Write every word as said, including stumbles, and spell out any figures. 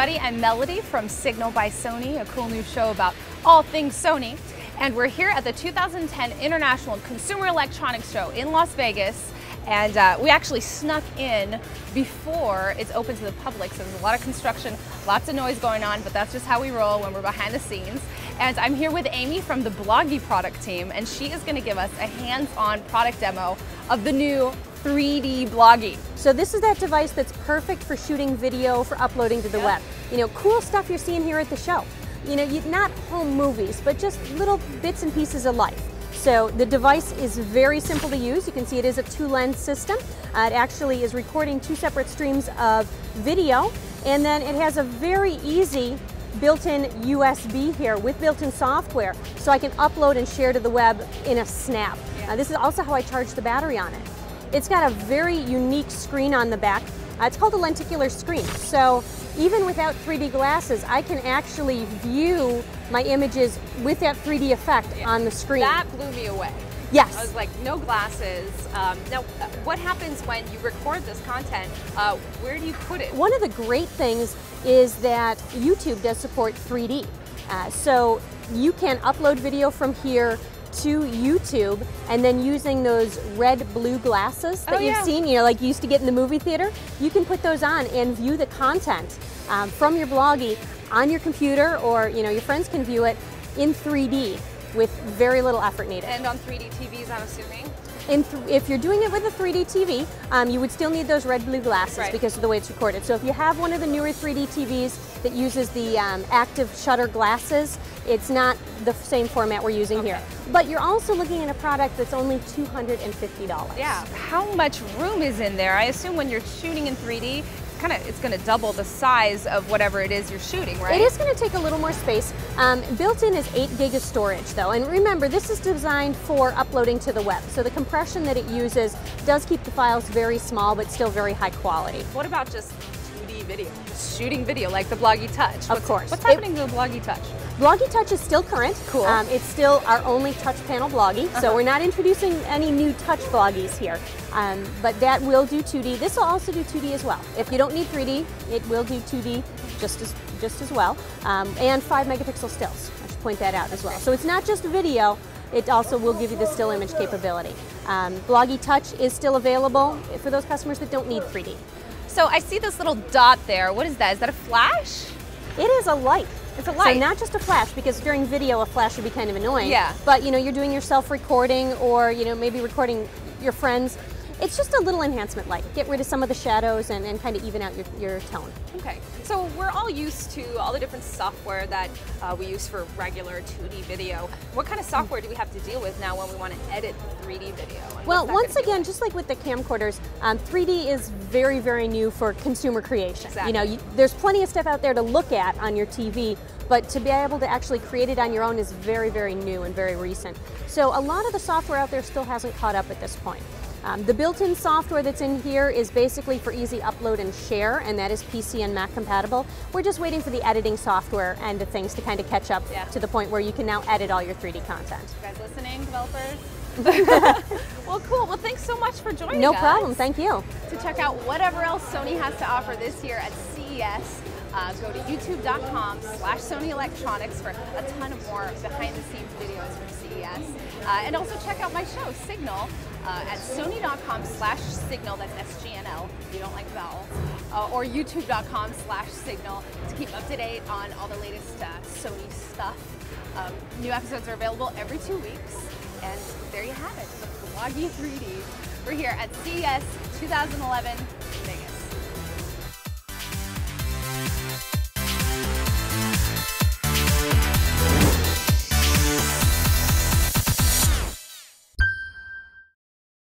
everybody. I'm Melody from Signal by Sony, a cool new show about all things Sony. And we're here at the two thousand ten International Consumer Electronics Show in Las Vegas. And uh, we actually snuck in before it's open to the public. So there's a lot of construction, lots of noise going on, but that's just how we roll when we're behind the scenes. And I'm here with Amy from the Bloggie product team, and she is going to give us a hands-on product demo of the new three D Bloggie. So this is that device that's perfect for shooting video, for uploading to the yep. web. You know, cool stuff you're seeing here at the show. You know, you, not home movies, but just little bits and pieces of life. So the device is very simple to use. You can see it is a two-lens system. Uh, it actually is recording two separate streams of video, and then it has a very easy built-in U S B here with built-in software, so I can upload and share to the web in a snap. Yeah. Uh, this is also how I charge the battery on it. It's got a very unique screen on the back. Uh, it's called a lenticular screen. So even without three D glasses, I can actually view my images with that three D effect yeah. on the screen. That blew me away. Yes. I was like, no glasses. Um, now, what happens when you record this content? Uh, where do you put it? One of the great things is that YouTube does support three D. Uh, so you can upload video from here to YouTube, and then using those red-blue glasses that oh, yeah. you've seen, you know, like you used to get in the movie theater, you can put those on and view the content um, from your Bloggie on your computer, or you know, your friends can view it in three D with very little effort needed. And on three D T Vs, I'm assuming? In if you're doing it with a three D T V, um, you would still need those red-blue glasses right. because of the way it's recorded. So if you have one of the newer three D T Vs that uses the um, active shutter glasses, it's not the same format we're using okay. here. But you're also looking at a product that's only two hundred fifty dollars. Yeah. How much room is in there? I assume when you're shooting in three D, kind of, it's going to double the size of whatever it is you're shooting, right? It is going to take a little more space. Um, built in is eight gig of storage, though, and remember, this is designed for uploading to the web, so the compression that it uses does keep the files very small, but still very high quality. What about just two D video, just shooting video, like the Bloggie Touch? What's, of course. What's happening it, to the Bloggie Touch? Bloggie Touch is still current. Cool. Um, it's still our only touch panel Bloggie, uh-huh. so we're not introducing any new touch Bloggies here. Um, but that will do two D. This will also do two D as well. If you don't need three D, it will do two D just as just as well. Um, and five megapixel stills. I should point that out as well. So it's not just video. It also will give you the still image capability. Um, Bloggie Touch is still available for those customers that don't need three D. So I see this little dot there. What is that? Is that a flash? It is a light. It's a light. So not just a flash, because during video a flash would be kind of annoying. Yeah. But you know, you're doing your self-recording, or you know, maybe recording your friends. It's just a little enhancement light. Get rid of some of the shadows and, and kind of even out your, your tone. Okay, so we're all used to all the different software that uh, we use for regular two D video. What kind of software do we have to deal with now when we want to edit three D video? Well, once again, like? just like with the camcorders, um, three D is very, very new for consumer creation. Exactly. You know, you, there's plenty of stuff out there to look at on your T V, but to be able to actually create it on your own is very, very new and very recent. So a lot of the software out there still hasn't caught up at this point. Um, the built-in software that's in here is basically for easy upload and share, and that is P C and Mac compatible. We're just waiting for the editing software and the things to kind of catch up yeah. to the point where you can now edit all your three D content. You guys listening, developers? Well, cool. Well, thanks so much for joining no us. No problem. Thank you. To check out whatever else Sony has to offer this year at C E S, uh, go to youtube.com slash Sony Electronics for a ton of more behind-the-scenes videos from C E S. Uh, and also check out my show, Signal, Uh, at Sony.com slash Signal, that's S G N L, if you don't like vowels, uh, or YouTube.com slash Signal to keep up to date on all the latest uh, Sony stuff. Um, new episodes are available every two weeks, and there you have it, the Bloggie three D. We're here at C E S twenty eleven.